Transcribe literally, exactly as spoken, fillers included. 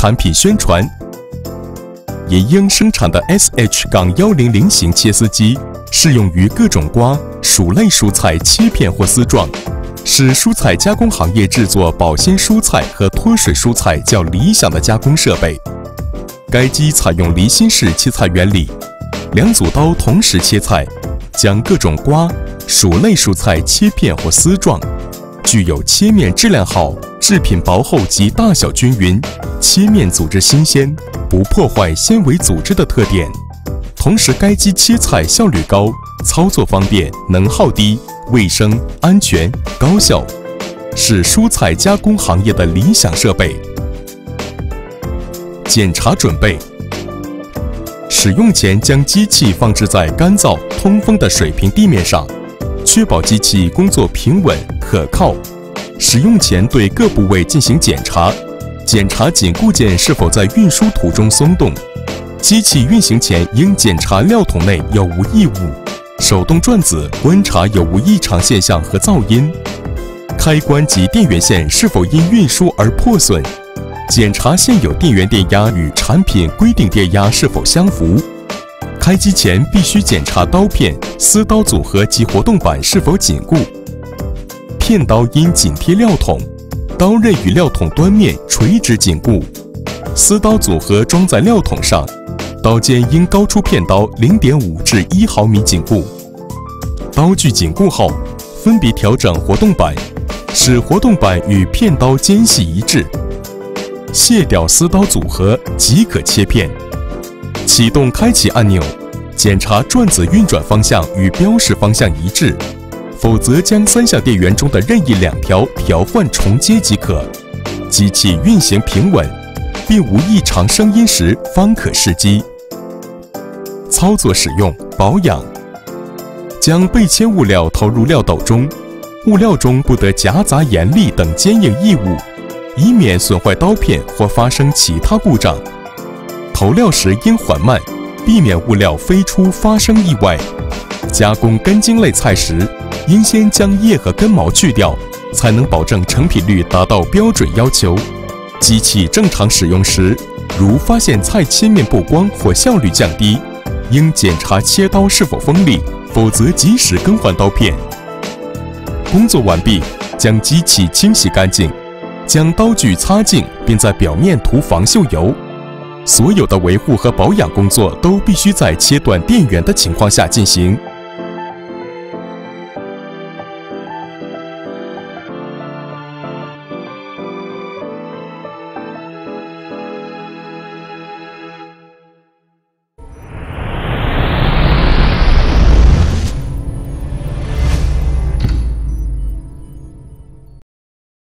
产品宣传，银鹰生产的 S H 一零零 型切丝机适用于各种瓜、薯类蔬菜切片或丝状，使蔬菜加工行业制作保鲜蔬菜和脱水蔬菜较理想的加工设备。该机采用离心式切菜原理，两组刀同时切菜，将各种瓜、薯类蔬菜切片或丝状，具有切面质量好、制品薄厚及大小均匀、切面组织新鲜、不破坏纤维组织的特点。同时，该机切菜效率高，操作方便，能耗低，卫生、安全、高效，是蔬菜加工行业的理想设备。检查准备：使用前将机器放置在干燥、通风的水平地面上，确保机器工作平稳可靠。使用前对各部位进行检查，检查仅固件是否在运输途中松动。机器运行前应检查料桶内有无异物，手动转子观察有无异常现象和噪音，开关及电源线是否因运输而破损，检查现有电源电压与产品规定电压是否相符。开机前必须检查刀片、丝刀组合及活动板是否紧固，片刀应紧贴料桶，刀刃与料桶端面垂直紧固，丝刀组合装在料桶上，刀尖应高出片刀 零点五 至一毫米紧固。刀具紧固后，分别调整活动板，使活动板与片刀间隙一致，卸掉丝刀组合即可切片。启动开启按钮，检查转子运转方向与标识方向一致，否则将三项电源中的任意两条调换重接即可。机器运行平稳，并无异常声音时方可试机。操作使用保养：将被切物料投入料斗中，物料中不得夹杂盐粒等坚硬异物，以免损坏刀片或发生其他故障。投料时应缓慢，避免物料飞出发生意外。加工根茎类菜时，应先将叶和根毛去掉，才能保证成品率达到标准要求。机器正常使用时，如发现菜切面不光或效率降低，应检查切刀是否锋利，否则及时更换刀片。工作完毕，将机器清洗干净，将刀具擦净，并在表面涂防锈油。所有的维护和保养工作都必须在切断电源的情况下进行。